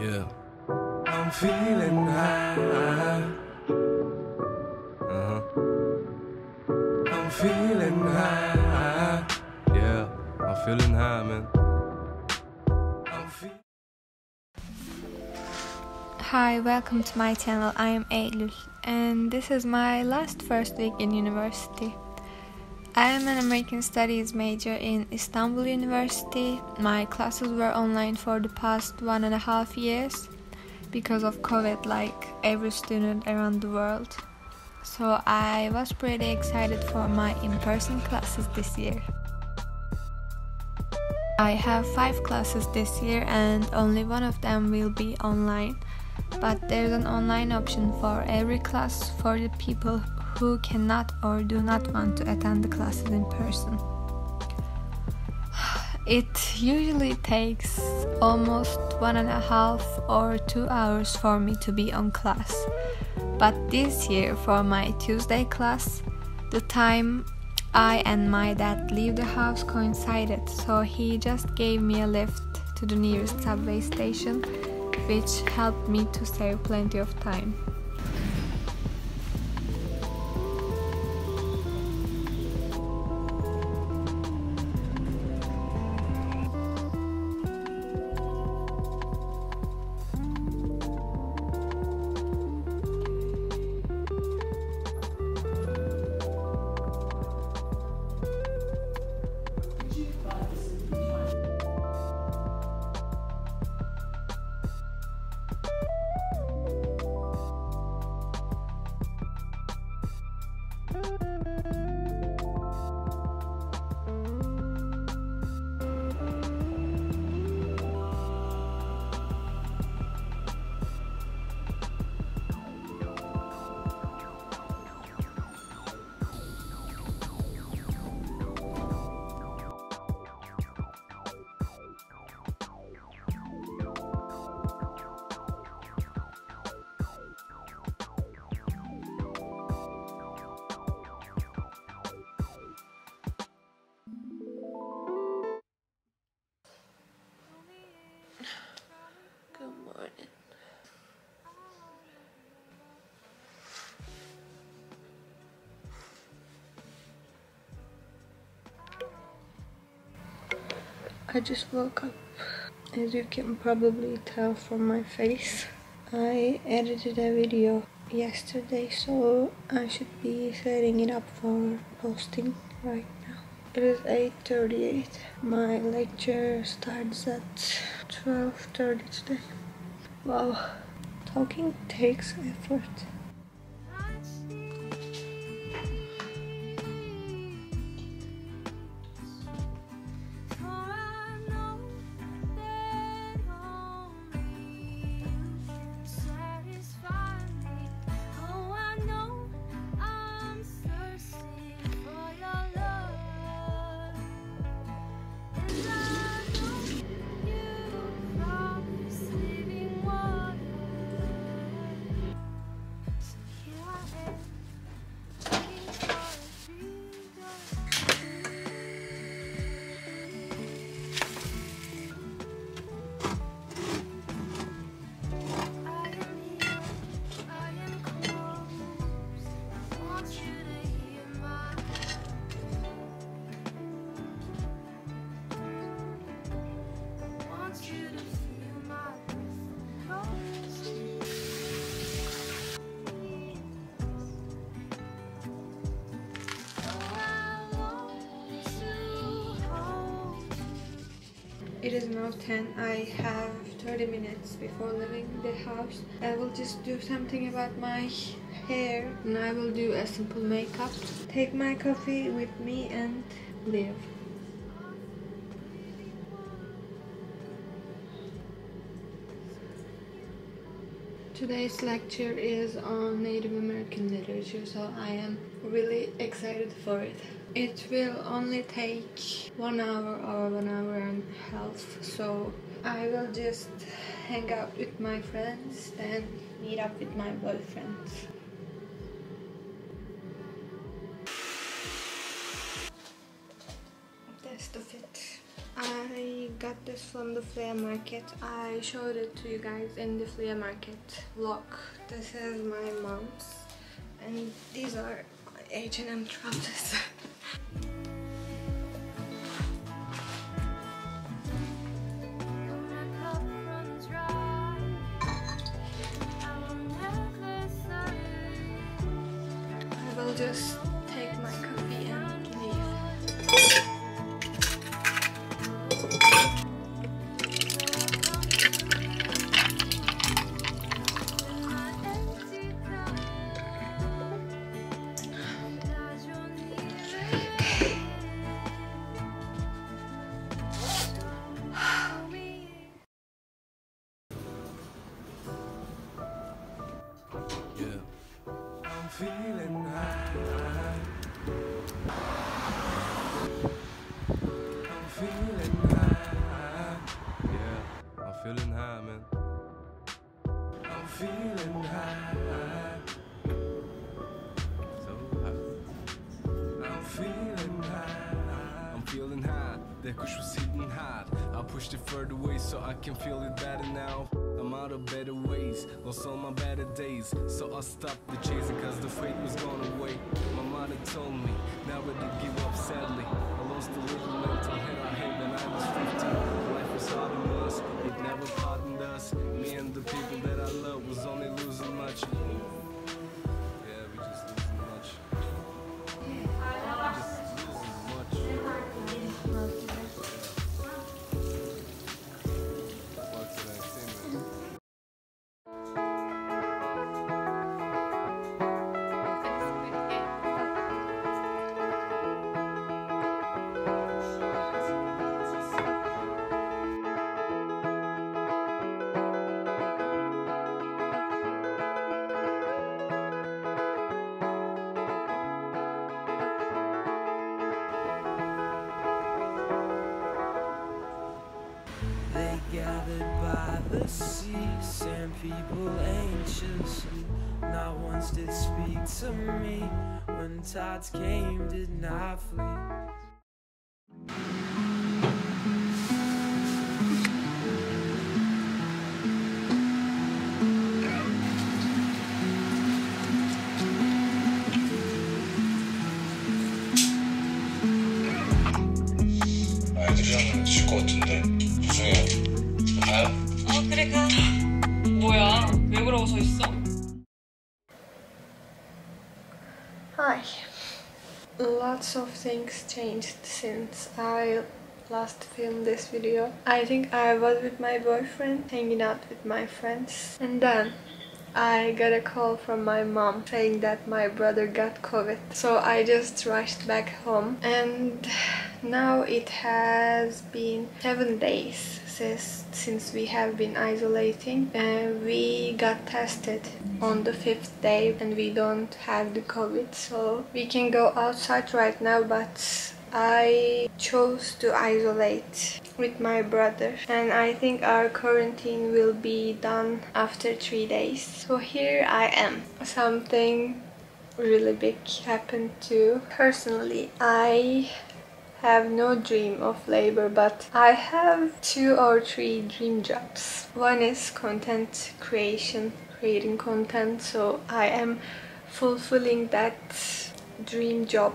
Yeah. I'm feeling high. I'm feeling high. Yeah, I'm feeling high, man. Hi, welcome to my channel. I am Eylül, and this is my first week in university. I am an American Studies major in Istanbul University. My classes were online for the past 1.5 years because of COVID, like every student around the world. So I was pretty excited for my in-person classes this year. I have 5 classes this year and only one of them will be online. But there's an online option for every class for the people who cannot or do not want to attend the classes in person. It usually takes almost 1.5 or 2 hours for me to be on class. But this year for my Tuesday class, the time I and my dad leave the house coincided, so he just gave me a lift to the nearest subway station, which helped me to save plenty of time. I just woke up. As you can probably tell from my face, I edited a video yesterday, so I should be setting it up for posting right now. It is 8:38. My lecture starts at 12:30 today. Wow, talking takes effort. It is now 10. I have 30 minutes before leaving the house. I will just do something about my hair and I will do a simple makeup. Take my coffee with me and leave. Today's lecture is on Native American literature, so I am really excited for it. It will only take 1 hour or 1.5 hours, so I will just hang out with my friends and meet up with my boyfriend. That's the fit. I got this from the flea market. I showed it to you guys in the flea market vlog. This is my mom's, and these are H&M trousers. Just take my coffee and leave. That push was hitting hard. I pushed it further away so I can feel it better now. I'm out of better ways, lost all my better days. So I stopped the chasing cause the fate was gone away. My mother told me, never to give up sadly. I lost a little mental head I had when I was 15. Life was hard on us, it never pardoned us. Me and the people that I love was only losing much. The sea sent people anxious, and not once did speak to me. When tides came, did not flee. Hi. Lots of things changed since I last filmed this video. I think I was with my boyfriend, hanging out with my friends, and then I got a call from my mom saying that my brother got COVID. So I just rushed back home, and now it has been 7 days since we have been isolating, and we got tested on the 5th day and we don't have the COVID, so we can go outside right now. But I chose to isolate with my brother, and I think our quarantine will be done after 3 days. So here I am. Something really big happened too. Personally, I have no dream of labor, but I have 2 or 3 dream jobs. One is content creation, creating content, so I am fulfilling that dream job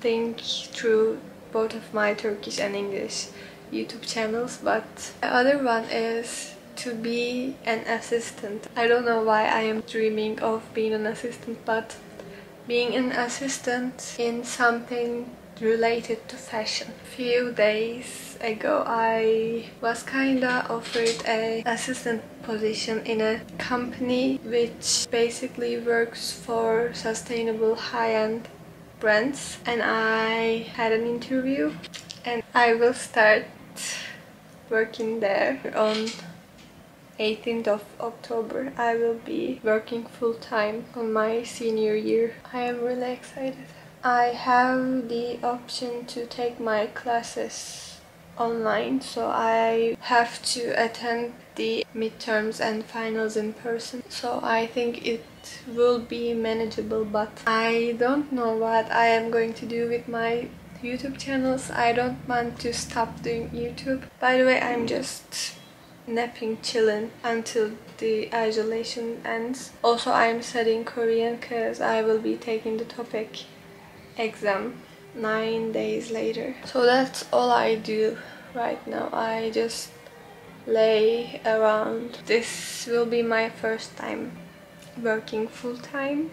thing through both of my Turkish and English YouTube channels. But the other one is to be an assistant. I don't know why I am dreaming of being an assistant, but being an assistant in something related to fashion. Few days ago I was kinda offered a assistant position in a company which basically works for sustainable high-end brands, and I had an interview and I will start working there on 18th of October. I will be working full-time on my senior year. I am really excited. I have the option to take my classes online, so I have to attend the midterms and finals in person, so I think it will be manageable. But I don't know what I am going to do with my YouTube channels. I don't want to stop doing YouTube. By the way, I'm just napping, chilling until the isolation ends. Also, I'm studying Korean because I will be taking the topic exam 9 days later. So that's all I do right now. I just lay around. This will be my first time working full-time.